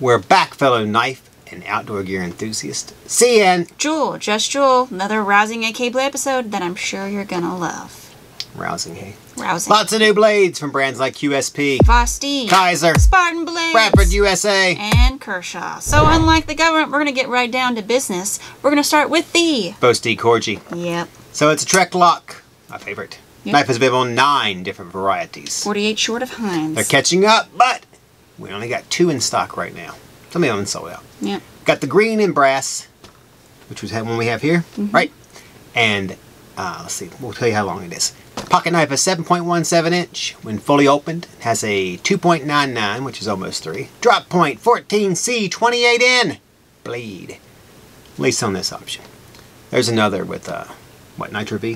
We're back, fellow knife and outdoor gear enthusiast. CN. Jewel, just Jewel. Another rousing AK blade episode that I'm sure you're gonna love. Rousing, hey? Rousing. Lots of new blades from brands like QSP, Fausti, Kizer, Spartan Blades, Bradford USA, and Kershaw. So unlike the government, we're gonna get right down to business. We're gonna start with the Vosteed Corgi. Yep. So it's a Trek Lock, my favorite. Yep. Knife has been on 9 different varieties. 48 short of Heinz. They're catching up, but we only got 2 in stock right now. Some of them sold out. Yeah. Got the green and brass, which was one we have here, right? And let's see, we'll tell you how long it is. Pocket knife is 7.17 inch when fully opened. It has a 2.99, which is almost 3. Drop point 14C28N bleed. At least on this option. There's another with what, nitro V.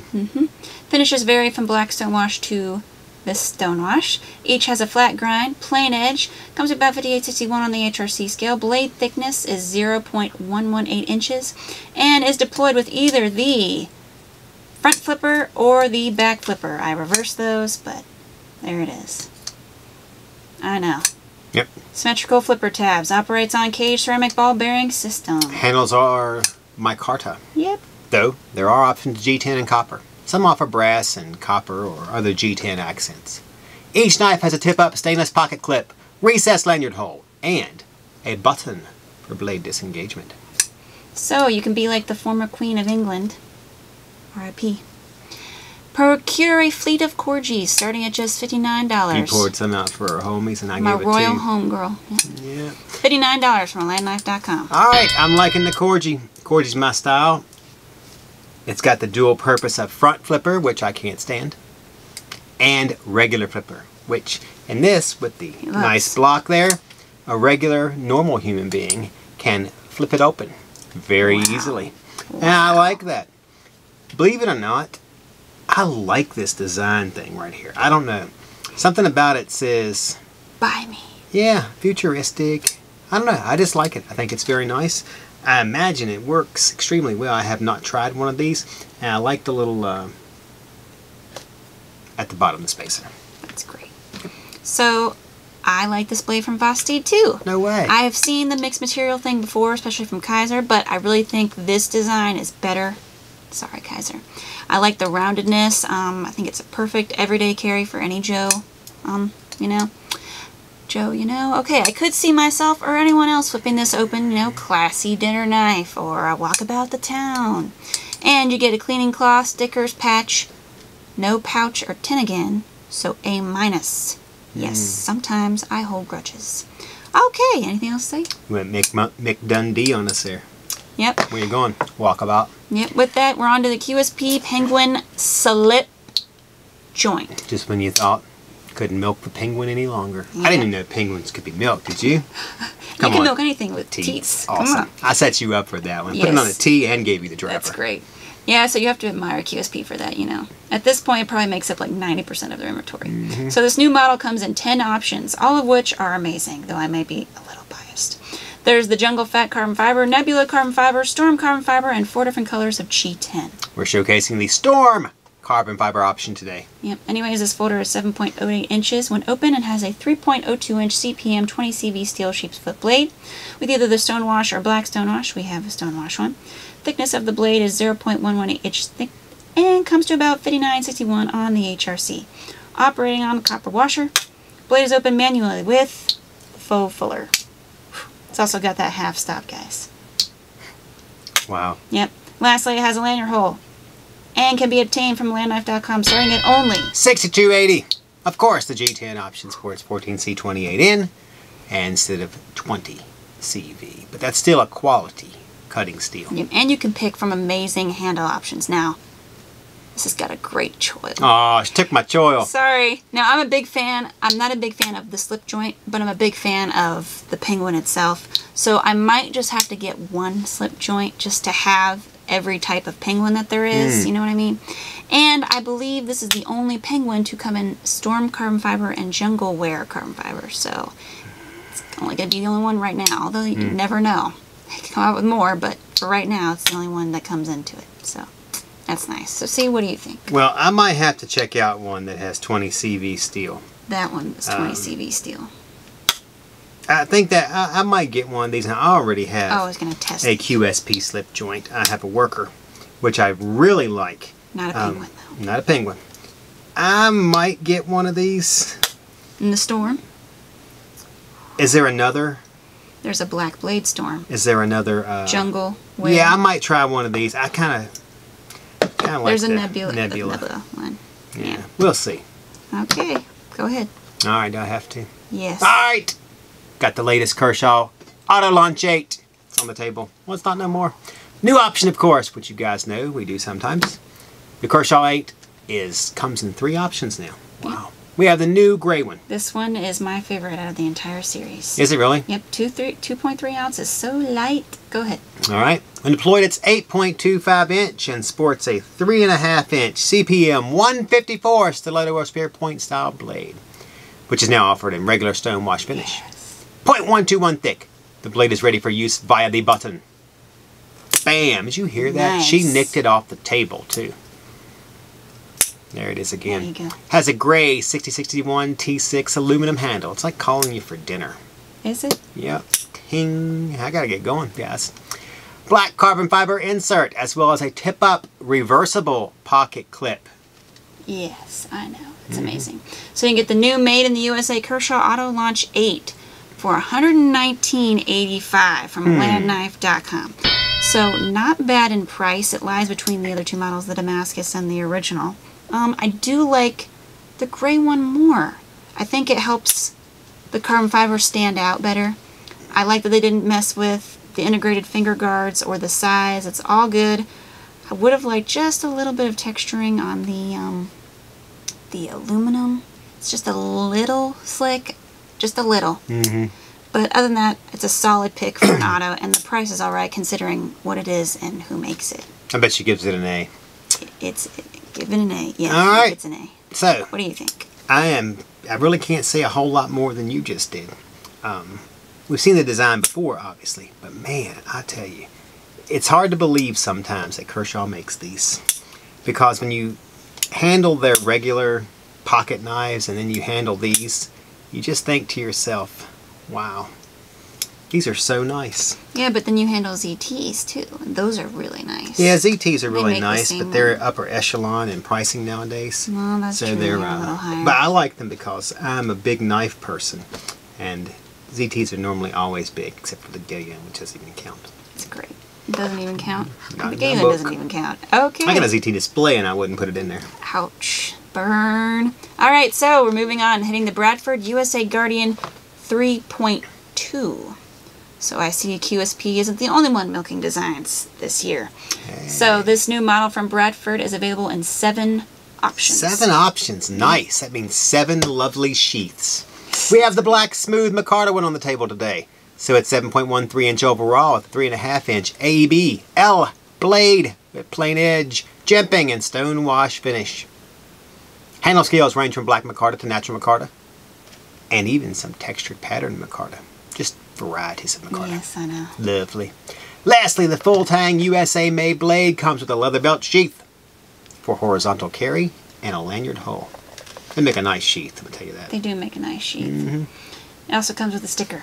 Finishes vary from black stonewash to this stonewash. Each has a flat grind, plain edge, comes with about 5861 on the HRC scale. Blade thickness is 0.118 inches and is deployed with either the front flipper or the back flipper. I reversed those, but there it is. I know. Yep. Symmetrical flipper tabs. Operates on cage ceramic ball bearing system. Handles are micarta. Yep. Though there are options G10 and copper. Some offer brass and copper or other G10 accents. Each knife has a tip-up stainless pocket clip, recessed lanyard hole, and a button for blade disengagement. So you can be like the former Queen of England. R.I.P. Procure a fleet of corgis starting at just $59. You poured some out for our homies and I gave it to you. My royal homegirl. Yeah. $59 from landknife.com. All right, I'm liking the corgi. Corgi's my style. It's got the dual purpose of front flipper, which I can't stand, and regular flipper, which in this, with the nice block there, a regular, normal human being can flip it open very easily. Wow. And I like that. Believe it or not, I like this design thing right here. I don't know. Something about it says... Buy me. Yeah, futuristic. I don't know. I just like it. I think it's very nice. I imagine it works extremely well. I have not tried one of these, and I like the little at the bottom of the spacer. That's great. So I like this blade from Vosteed too. No way. I have seen the mixed material thing before, especially from Kizer, but I really think this design is better. Sorry, Kizer. I like the roundedness. I think it's a perfect everyday carry for any Joe. You know. Joe, you know, okay, I could see myself or anyone else flipping this open, you know, classy dinner knife or a walk about the town. And you get a cleaning cloth, stickers, patch, no pouch or tin again, so A-. Yes, sometimes I hold grudges. Okay, anything else to say? You went Mick Dundee on us there. Yep. Where you going? Walk about. Yep, with that, we're on to the QSP Penguin slip joint. Just when you thought couldn't milk the penguin any longer. Yeah. I didn't even know penguins could be milked, did you? Come you can milk anything with teats. Awesome. Come on. I set you up for that one. Yes. Put it on a tee and gave you the driver. That's great. Yeah, so you have to admire QSP for that, you know. At this point, it probably makes up like 90% of their inventory. So this new model comes in 10 options, all of which are amazing, though I may be a little biased. There's the Jungle Fat Carbon Fiber, Nebula Carbon Fiber, Storm Carbon Fiber, and 4 different colors of G10. We're showcasing the Storm carbon fiber option today. Yep. Anyways, this folder is 7.08 inches when open and has a 3.02 inch CPM 20CV steel sheep's foot blade. With either the stonewash or black stonewash, we have a stonewash one. Thickness of the blade is 0.118 inch thick and comes to about 5961 on the HRC. Operating on a copper washer. Blade is open manually with faux fuller. It's also got that half stop, guys. Wow. Yep. Lastly, it has a lanyard hole. And can be obtained from landknife.com starting at only $62.80. Of course, the G10 option supports 14C28N instead of 20CV, but that's still a quality cutting steel. And you can pick from amazing handle options. Now, This has got a great choil. Oh, she took my choil. Sorry. Now, I'm a big fan. I'm not a big fan of the slip joint, but I'm a big fan of the Penguin itself. So I might just have to get one slip joint just to have every type of Penguin that there is. You know what I mean? And I believe this is the only Penguin to come in Storm carbon fiber and Jungle Wear carbon fiber. So it's only going to be the only one right now, although you never know. I could come out with more, but for right now, it's the only one that comes into it. So... that's nice. So, see, what do you think? Well, I might have to check out one that has 20 CV steel. That one is 20 CV steel. I think that I might get one of these. Now, I already have a QSP slip joint. I have a worker, which I really like. Not a Penguin, though. Not a Penguin. I might get one of these. In the Storm? Is there another? There's a Black Blade Storm. Is there another? Jungle Whale? Yeah, I might try one of these. I kind of... there's like a nebula one. Yeah, we'll see. Okay, go ahead. All right, do I have to? Yes. All right, got the latest Kershaw Auto Launch 8. It's on the table. Well, it's not no more. New option, of course, which you guys know we do sometimes. The Kershaw 8 comes in 3 options now. Wow. We have the new gray one. This one is my favorite out of the entire series. Is it really? Yep, 2.3 ounces, so light. Go ahead. All right. When deployed, it's 8.25 inch and sports a 3.5 inch CPM 154 stiletto or spear point style blade, which is now offered in regular stone wash finish. Yes. 0.121 thick. The blade is ready for use via the button. Bam! Did you hear that? Nice. She nicked it off the table too. There it is again. There you go. Has a gray 6061 T6 aluminum handle. It's like calling you for dinner. Is it? Yep. Ting. I gotta get going, guys. Black carbon fiber insert, as well as a tip-up reversible pocket clip. Yes, I know. It's amazing. So you can get the new Made in the USA Kershaw Auto Launch 8 for $119.85 from AtlanticKnife.com. So not bad in price. It lies between the other two models, the Damascus and the original. I do like the gray one more. I think it helps the carbon fiber stand out better. I like that they didn't mess with the integrated finger guards or the size. It's all good. I would have liked just a little bit of texturing on the aluminum. It's just a little slick, just a little. But other than that, it's a solid pick for an auto, and the price is all right considering what it is and who makes it. I bet she gives it an A. Given an A, yeah. All right. It's an A. So, what do you think? I really can't say a whole lot more than you just did. We've seen the design before, obviously, but man, I tell you, it's hard to believe sometimes that Kershaw makes these, because when you handle their regular pocket knives and then you handle these, you just think to yourself, wow, these are so nice. Yeah, but then you handle ZTs too, and those are really nice. Yeah, ZTs are really nice, but they're upper echelon in pricing nowadays. Well, that's true. They're a little higher. But I like them because I'm a big knife person, and ZTs are normally always big, except for the Gideon, which doesn't even count. It's great. It doesn't even count? The Gideon doesn't even count. Okay. I got a ZT display, and I wouldn't put it in there. Ouch. Burn. All right, so we're moving on, hitting the Bradford USA Guardian 3.2. So I see QSP isn't the only one milking designs this year. Hey. So this new model from Bradford is available in 7 options. 7 options. Nice. That means 7 lovely sheaths. We have the black smooth micarta one on the table today. So it's 7.13 inch overall with 3.5 inch ABL blade with plain edge, jimping, and stone wash finish. Handle scales range from black micarta to natural micarta, and even some textured pattern micarta. Just varieties of micarta. Yes, I know. Lovely. Lastly, the full tang USA made blade comes with a leather belt sheath for horizontal carry and a lanyard hole. They make a nice sheath, I'll tell you that. They do make a nice sheath. It also comes with a sticker,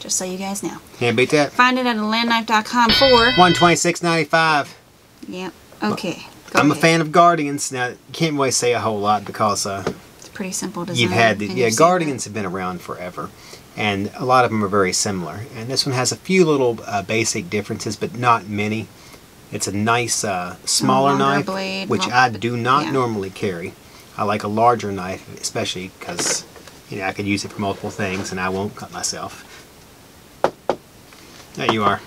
just so you guys know. Can't beat that. Find it at landknife.com for $126.95. Yep. Okay. Well, I'm a fan of Guardians. Now, you can't really say a whole lot because it's pretty simple design. You've had the Guardians have been around forever, and a lot of them are very similar. And this one has a few little basic differences, but not many. It's a nice smaller knife, which I do not normally carry. I like a larger knife, especially because, you know, I could use it for multiple things and I won't cut myself. There you are.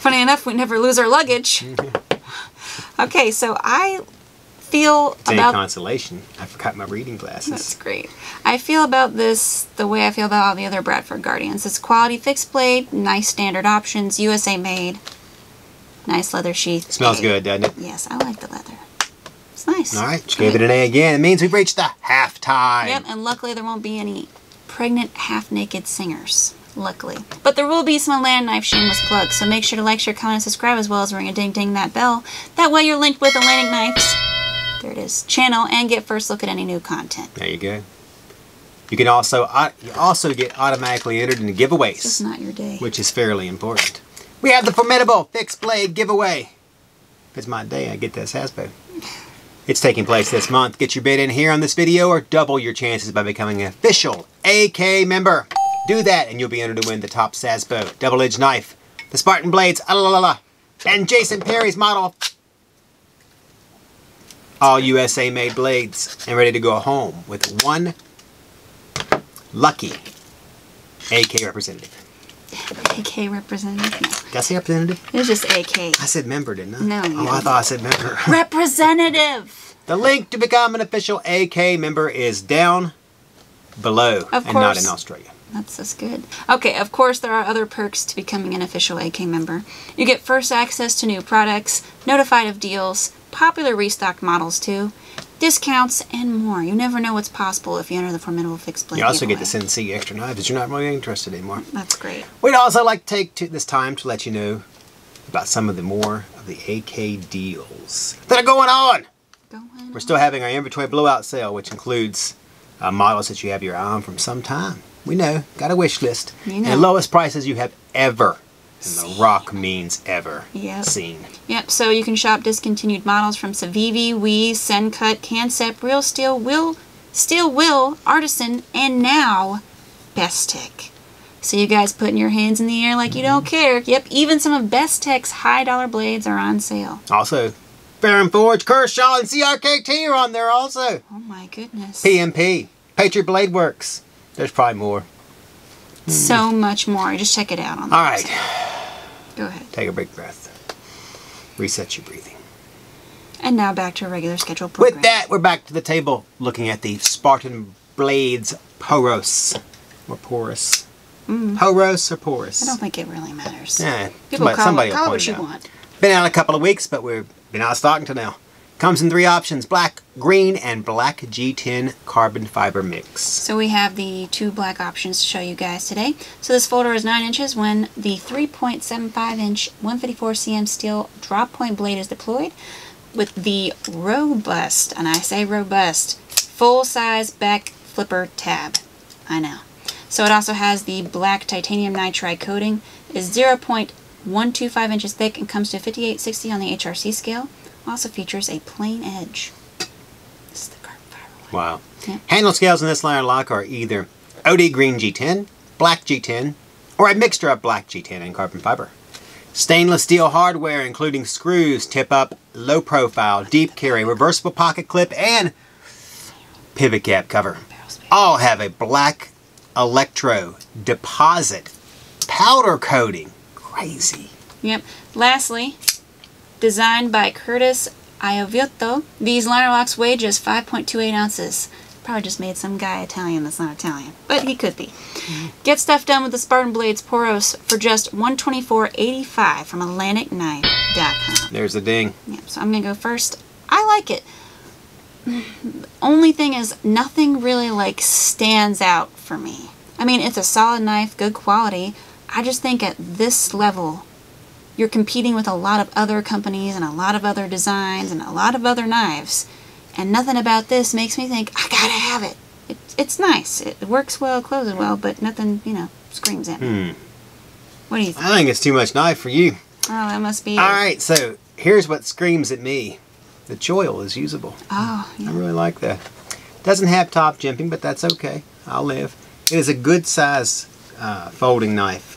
Funny enough, we never lose our luggage. Okay, so I feel about... It's a consolation. I forgot my reading glasses. That's great. I feel about this the way I feel about all the other Bradford Guardians. It's quality fixed blade, nice standard options, USA made, nice leather sheath. It smells good, doesn't it? Yes, I like the leather. It's nice. All right, just gave it an A again. It means we've reached the halftime. Yep, and luckily there won't be any pregnant, half-naked singers. Luckily. But there will be some Atlantic Knife shameless plugs, so make sure to like, share, comment, subscribe, as well as ring a ding-ding that bell. That way you're linked with Atlantic Knife's, there it is, channel, and get first look at any new content. There you go. You can also get automatically entered into giveaways. This is not your day. Which is fairly important. We have the formidable Fixed Blade giveaway. If it's my day, I get this Hasbro. It's taking place this month. Get your bid in here on this video or double your chances by becoming an official AK member. Do that and you'll be entered to win the top Sasbo double-edged knife, the Spartan Blades, and Jason Perry's model. All USA made blades and ready to go home with one lucky AK representative. AK representative? No. Did I say representative? It was just AK. I said member, didn't I? No. Oh, I thought I said member. Representative! The link to become an official AK member is down below and not in Australia. That's just good. Okay, of course there are other perks to becoming an official AK member. You get first access to new products, notified of deals, popular restocked models too, discounts, and more. You never know what's possible if you enter the formidable Fixed Blade. You also get to send C extra knives that you're not really interested anymore. That's great. We'd also like to take this time to let you know about some of the more of the AK deals that are going on. We're still having our inventory blowout sale, which includes models that you have your eye on from some time. We know, got a wish list. You know. And lowest prices you have ever, and the rock means ever, seen. Yep, so you can shop discontinued models from Civivi, Wii, Sencut, Cansep, Real Steel, Steel Will, Artisan, and now Best Tech. So you guys putting your hands in the air like you don't care. Yep, even some of Best Tech's high dollar blades are on sale. Also, Ferrum Forge, Kershaw, and CRKT are on there also. Oh my goodness. PMP, Patriot Blade Works. There's probably more. So much more. Just check it out on the website. Go ahead. Take a big breath. Reset your breathing. And now back to a regular scheduled program. With that, we're back to the table looking at the Spartan Blades Poros. Or Porous. Poros or Porous? I don't think it really matters. Yeah. People call what you want. Been out a couple of weeks, but we've been out of stock until now. Comes in three options, black, green, and black G10 carbon fiber mix. So we have the two black options to show you guys today. So this folder is 9 inches when the 3.75 inch 154 cm steel drop point blade is deployed with the robust, and I say robust, full size back flipper tab. I know. So it also has the black titanium nitride coating, is 0.125 inches thick and comes to 5860 on the HRC scale. Also features a plain edge. This is the carbon fiber one. Wow. Yeah. Handle scales in this line of lock are either OD green G10, black G10, or a mixture of black G10 and carbon fiber. Stainless steel hardware including screws, tip up, low profile, deep carry, reversible pocket clip, and pivot cap cover. All have a black electro deposit powder coating. Crazy. Yep. Lastly, designed by Curtis Iovito, these liner locks weigh just 5.28 ounces. Probably just made some guy Italian that's not Italian, but he could be. Get stuff done with the Spartan Blades Poros for just $124.85 from AtlanticKnife.com. There's the ding. Yep, so I'm going to go first. I like it. The only thing is nothing really like stands out for me. I mean, it's a solid knife, good quality. I just think at this level, you're competing with a lot of other companies and a lot of other designs and a lot of other knives, and nothing about this makes me think I gotta have it. It's nice. It works well, closes well, but nothing, you know, screams at me. What do you think? I think it's too much knife for you. Oh, that must be. All right, so here's what screams at me: the choil is usable. Oh, yeah. I really like that. Doesn't have top jimping, but that's okay. I'll live. It is a good size folding knife.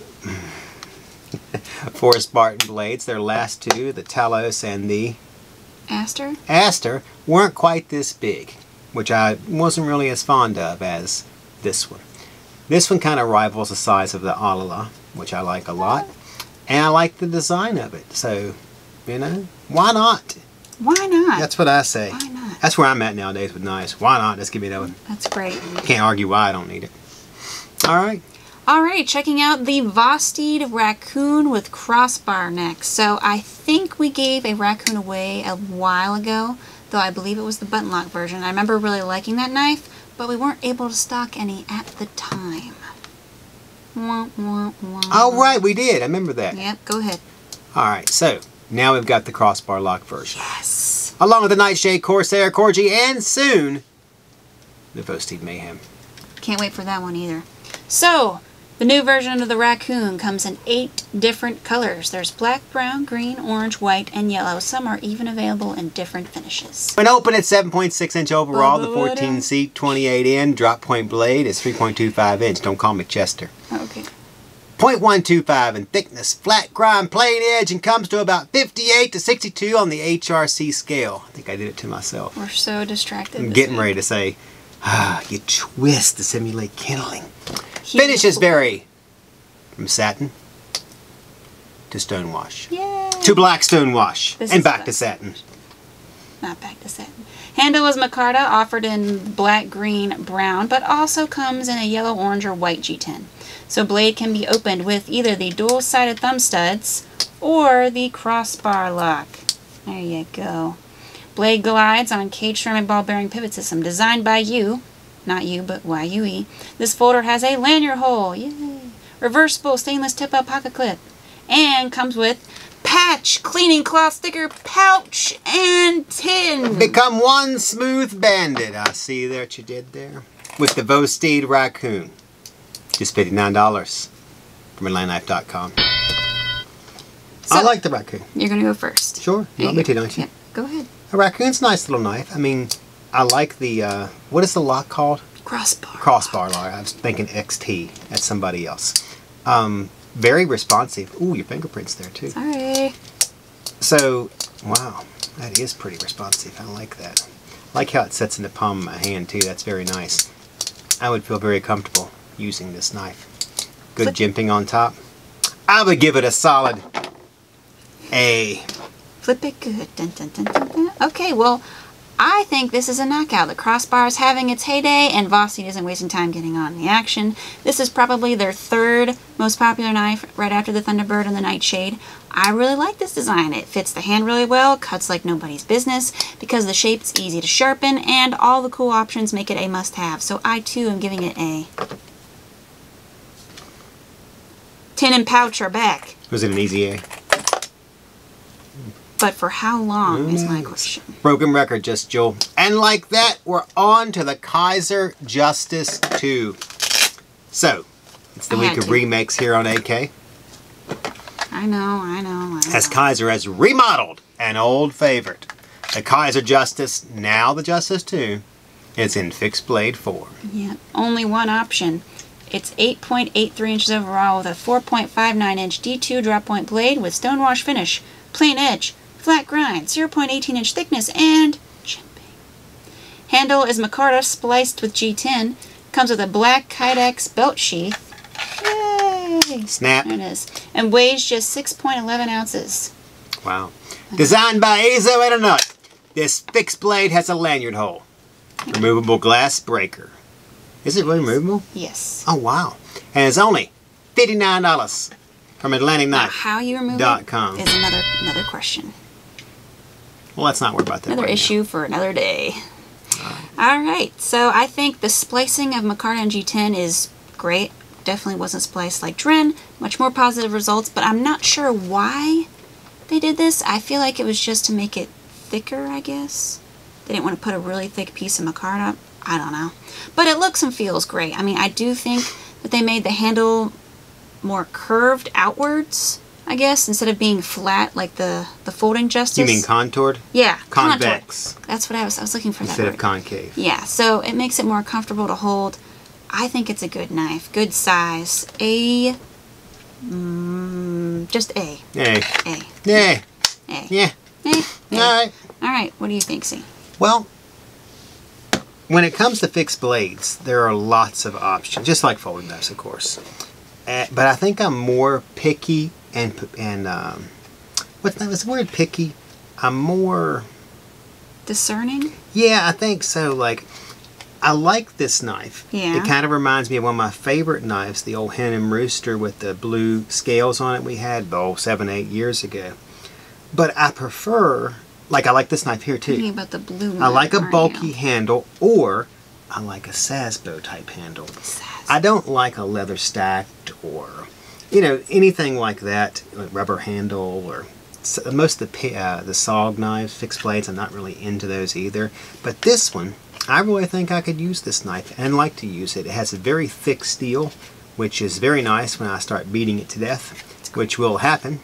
For Spartan Blades, their last two, the Talos and the Aster? Aster, weren't quite this big, which I wasn't really as fond of as this one. This one kind of rivals the size of the Alala, which I like a lot, and I like the design of it, so, you know, why not? Why not? That's what I say. Why not? That's where I'm at nowadays with knives. Why not? Just give me that one. That's great. Can't argue why I don't need it. All right. All right, checking out the Vosteed Raccoon with crossbar neck. So I think we gave a raccoon away a while ago, though I believe it was the button lock version. I remember really liking that knife, but we weren't able to stock any at the time. Wah, wah, wah. Oh, right, we did. I remember that. Yep, go ahead. All right, so now we've got the crossbar lock version. Yes. Along with the Nightshade, Corsair, Corgi, and soon, the Vosteed Mayhem. Can't wait for that one either. So, the new version of the Raccoon comes in 8 different colors. There's black, brown, green, orange, white, and yellow. Some are even available in different finishes. When open at 7.6 inch overall, the 14C28N drop point blade is 3.25 inch. Don't call me Chester. Okay. 0.125 in thickness, flat grind, plain edge, and comes to about 58 to 62 on the HRC scale. I think I did it to myself. We're so distracted. I'm getting ready to say, ah, you twist to simulate kindling. Finishes vary from satin to stonewash. Yay. To black stonewash and back to satin. Not back to satin. Handle is micarta, offered in black, green, brown, but also comes in a yellow, orange, or white G10. So blade can be opened with either the dual-sided thumb studs or the crossbar lock. There you go. Blade glides on cage ceramic ball bearing pivot system designed by you. Not you, but YUE. This folder has a lanyard hole, yay! Reversible stainless tip-out pocket clip, and comes with patch, cleaning cloth, sticker, pouch, and tin. Become one smooth bandit. I see that you did there. With the Vosteed Raccoon, just $59 from AtlanticKnife.com. So, I like the Raccoon. You're gonna go first. Sure, you want me to, don't you? Yeah, go ahead. A Raccoon's a nice little knife. I mean, I like the, what is the lock called? Crossbar. Crossbar lock. I was thinking XT. That's somebody else. Very responsive. Ooh, your fingerprint's there too. Sorry. So, wow, that is pretty responsive. I like that. I like how it sets in the palm of my hand too. That's very nice. I would feel very comfortable using this knife. Good jimping on top. I would give it a solid A. Flip it good. Dun, dun, dun, dun, dun. Okay, well, I think this is a knockout. The crossbar is having its heyday, and Vosteed isn't wasting time getting on the action. This is probably their 3rd most popular knife, right after the Thunderbird and the Nightshade. I really like this design. It fits the hand really well, cuts like nobody's business, because the shape's easy to sharpen, and all the cool options make it a must-have. So I, too, am giving it a. Tin and pouch are back. Was it an easy A? But for how long is my question. Broken record, just Joel. And like that, we're on to the Kizer Justice 2. So, it's the week of remakes here on AK. I know, I know, I know. As Kizer has remodeled an old favorite. The Kizer Justice, now the Justice 2, is in fixed blade form. Yeah, only one option. It's 8.83 inches overall with a 4.59 inch D2 drop point blade with stonewash finish, plain edge, flat grind, 0.18 inch thickness, and jimping. Handle is micarta spliced with G10. Comes with a black Kydex belt sheath. Yay! Snap. There it is. And weighs just 6.11 ounces. Wow. Designed by Azo and a nut. This fixed blade has a lanyard hole. Removable glass breaker. Is it really removable? Yes. Oh, wow. And it's only $59 from AtlanticKnife.com. Is another question. Well, let's not worry about that. Another issue for another day. All right. So I think the splicing of micarta and G10 is great. Definitely wasn't spliced like Dren. Much more positive results, but I'm not sure why they did this. I feel like it was just to make it thicker, I guess. They didn't want to put a really thick piece of micarta. I don't know. But it looks and feels great. I mean, I do think that they made the handle more curved outwards, I guess, instead of being flat like the folding Justice. You mean contoured? Yeah. Convex. Contoured. That's what I was looking for. Instead of concave. Yeah, so it makes it more comfortable to hold. I think it's a good knife. Good size. A. Just A. A. A. Yeah. A. Yeah. A. A. All right. All right. What do you think, C? Well, when it comes to fixed blades, there are lots of options, just like folding knives, of course. But I think I'm more picky and what's the word picky? I'm more discerning? Yeah, I think so. Like, I like this knife. Yeah. It kind of reminds me of one of my favorite knives, the old Hen and Rooster with the blue scales on it we had, oh, 7, 8 years ago. But I prefer, like, I like this knife here too. About the blue one, I like a bulky handle, or I like a Sasbo type handle. Sasbo. I don't like a leather stacked or, you know, anything like that, like rubber handle or most of the SOG knives, fixed blades, I'm not really into those either. But this one, I really think I could use this knife and like to use it. It has a very thick steel, which is very nice when I start beating it to death, which will happen.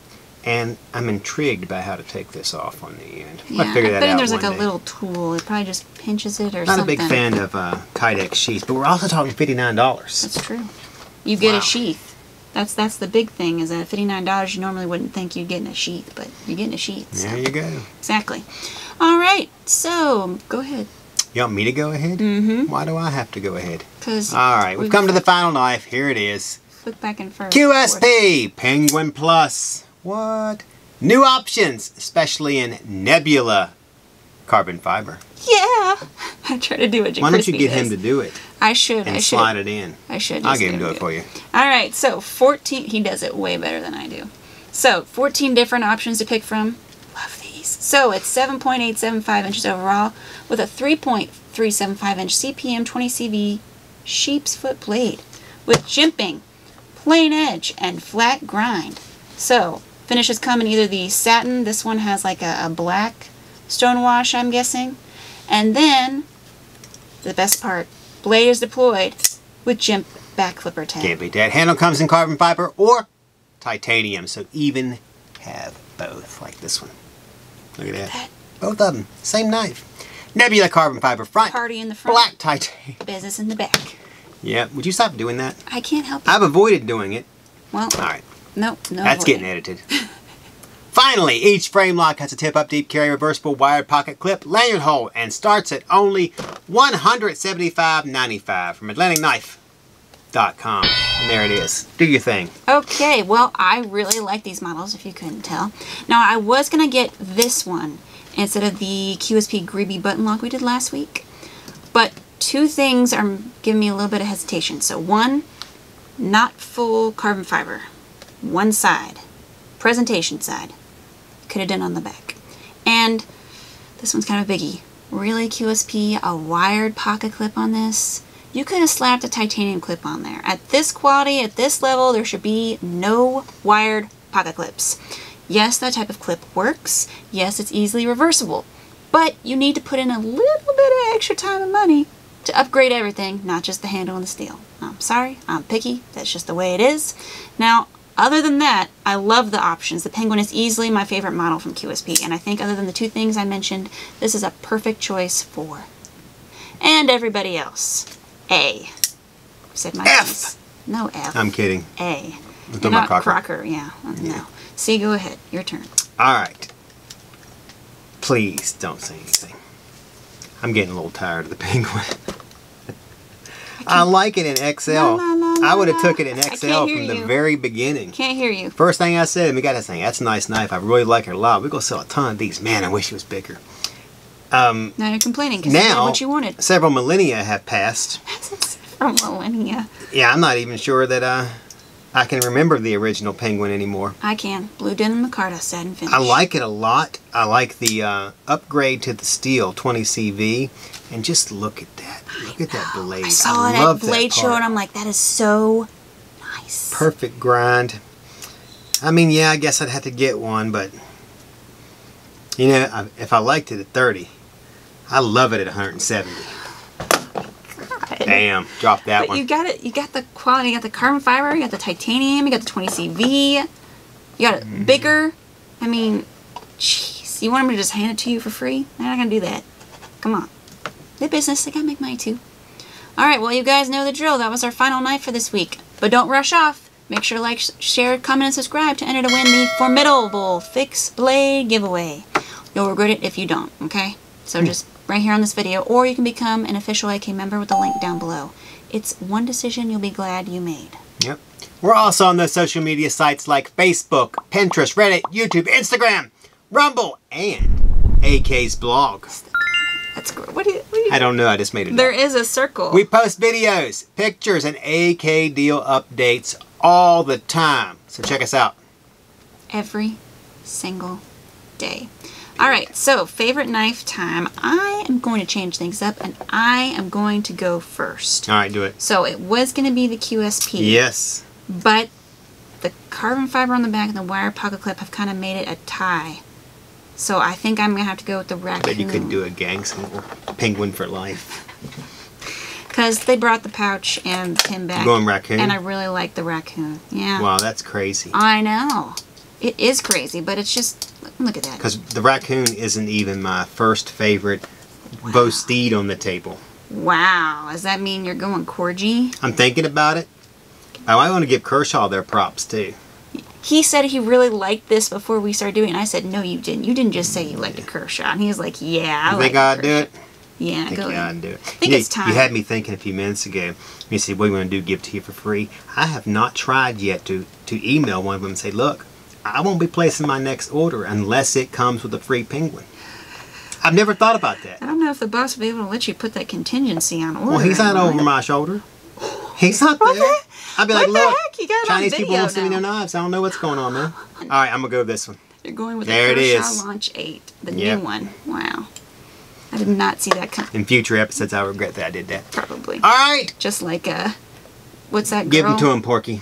And I'm intrigued by how to take this off on the end. Yeah, I'll figure that out. I bet there's like a little tool. It probably just pinches it or something. Not a big fan of Kydex sheaths, but we're also talking $59. That's true. You get a sheath. That's the big thing, is that $59 you normally wouldn't think you'd get in a sheath, but you're getting a sheath. So. There you go. Exactly. All right, so go ahead. You want me to go ahead? Mm-hmm. Why do I have to go ahead? Because all right, we've come to the final knife. Here it is. Look back and forth. QSP Penguin Plus. What? New options, especially in Nebula carbon fiber. Yeah. I try to do what Jim Crispy does. Why don't you get him to do it? I should. And I should. Slide it in. I should. I'll get him to do it for you. All right. So 14. He does it way better than I do. So 14 different options to pick from. Love these. So it's 7.875 inches overall with a 3.375 inch CPM 20CV sheep's foot blade with jimping, plain edge, and flat grind. So finishes come in either the satin. This one has like a black stonewash, I'm guessing. And then, the best part, blade is deployed with jimp back flipper tang. Can't beat that. Handle comes in carbon fiber or titanium, so even have both, like this one. Look at that. Both of them. Same knife. Nebula carbon fiber front. Party in the front. Black titanium. Business in the back. Yeah. Would you stop doing that? I can't help it. I've avoided doing it. Well. All right. Nope. No. That's avoiding. Getting edited. Finally, each frame lock has a tip-up deep carry reversible wired pocket clip lanyard hole and starts at only $175.95 from AtlanticKnife.com. And there it is. Do your thing. Okay, well, I really like these models, if you couldn't tell. Now, I was going to get this one instead of the QSP Greeby button lock we did last week, but two things are giving me a little bit of hesitation. So one, not full carbon fiber. One side. Presentation side. Could have done on the back. And this one's kind of a biggie. Really, QSP, a wired pocket clip on this? You could have slapped a titanium clip on there. At this quality, at this level, there should be no wired pocket clips. Yes, that type of clip works. Yes, it's easily reversible. But you need to put in a little bit of extra time and money to upgrade everything, not just the handle and the steel. I'm sorry, I'm picky. That's just the way it is. Now, other than that, I love the options. The Penguin is easily my favorite model from QSP, and I think other than the two things I mentioned, this is a perfect choice for. And everybody else. A. Said my F. Piece. No F. I'm kidding. A. You're not Crocker. Crocker, yeah. No. C, go ahead. Your turn. All right. Please don't say anything. I'm getting a little tired of the Penguin. I like it in XL. La, la, la, la. I would have took it in XL from the very beginning. Can't hear you. First thing I said, and we got this thing. That's a nice knife. I really like it a lot. We're going to sell a ton of these. Man, I wish it was bigger. Now you're complaining because you did what you wanted. Several millennia have passed. Several millennia. Yeah, I'm not even sure that I can remember the original Penguin anymore. I can. Blue denim micarta, satin finish. I like it a lot. I like the upgrade to the steel 20CV. And just look at that. Look at that blade. I saw it at Blade Show and I'm like, that is so nice. Perfect grind. I mean, yeah, I guess I'd have to get one, but you know, if I liked it at 30, I love it at 170. God. Damn, drop that one. You got it. You got the quality. You got the carbon fiber. You got the titanium. You got the 20CV. You got it bigger. I mean, jeez. You want them to just hand it to you for free? They're not gonna do that. Come on. The business, I gotta make money too. All right, well, you guys know the drill. That was our final knife for this week. But don't rush off. Make sure to like, share, comment, and subscribe to enter to win the formidable fixed blade giveaway. You'll regret it if you don't, okay? So just right here on this video, or you can become an official AK member with the link down below. It's one decision you'll be glad you made. Yep. We're also on those social media sites like Facebook, Pinterest, Reddit, YouTube, Instagram, Rumble, and AK's blog. That's great. What do you I don't know. I just made it There up. Is a circle. We post videos, pictures, and AK deal updates all the time. So check us out. Every single day. All right. So favorite knife time. I am going to change things up, and I am going to go first. All right. Do it. So it was going to be the QSP. Yes. But the carbon fiber on the back and the wire pocket clip have kind of made it a tie. So I think I'm going to have to go with the Raccoon. I bet you could do a gang single. Penguin for life. Because they brought the pouch and the pin back. Going Raccoon? And I really like the Raccoon. Yeah. Wow, that's crazy. I know. It is crazy, but it's just, look at that. Because the Raccoon isn't even my first favorite Vosteed on the table. Wow. Does that mean you're going Corgi? I'm thinking about it. I want to give Kershaw their props, too. He said he really liked this before we started doing it. And I said, no, you didn't. You didn't just say you liked a Kershaw. And he was like, yeah, I think I'd do it. Yeah, I think I'd do it. I think it's time. You had me thinking a few minutes ago. You said, what do you want to do? Give to you for free? I have not tried yet to email one of them and say, look, I won't be placing my next order unless it comes with a free penguin. I've never thought about that. I don't know if the boss would be able to let you put that contingency on order. Well, he's not over my shoulder. He's not there. I'd be like, look, Chinese people won't send me their knives. I don't know what's going on, man. All right, I'm going to go with this one. You're going with the Kershaw Launch 8, the new one. Wow. I did not see that coming. In future episodes, I regret that I did that. Probably. All right. Just like, what's that girl? Give them to him, Porky.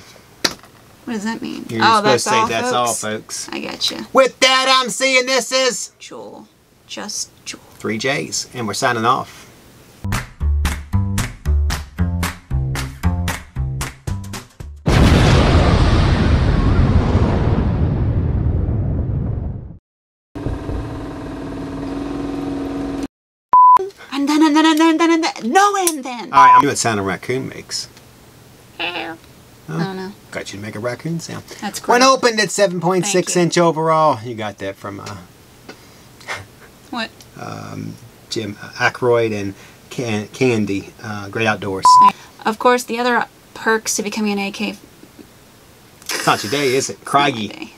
What does that mean? You're supposed to say that's all, folks. I got you. With that, I'm seeing this is Jewel. Just Jewel. 3 J's, and we're signing off. Then. All right, I'm doing the sound a raccoon makes. Oh, I don't know. Got you to make a raccoon sound. That's great. When opened at 7.6-inch overall, you got that from what? Jim Aykroyd and Candy, Great Outdoors. Of course, the other perks to becoming an AK. It's not your day, is it? Craggy.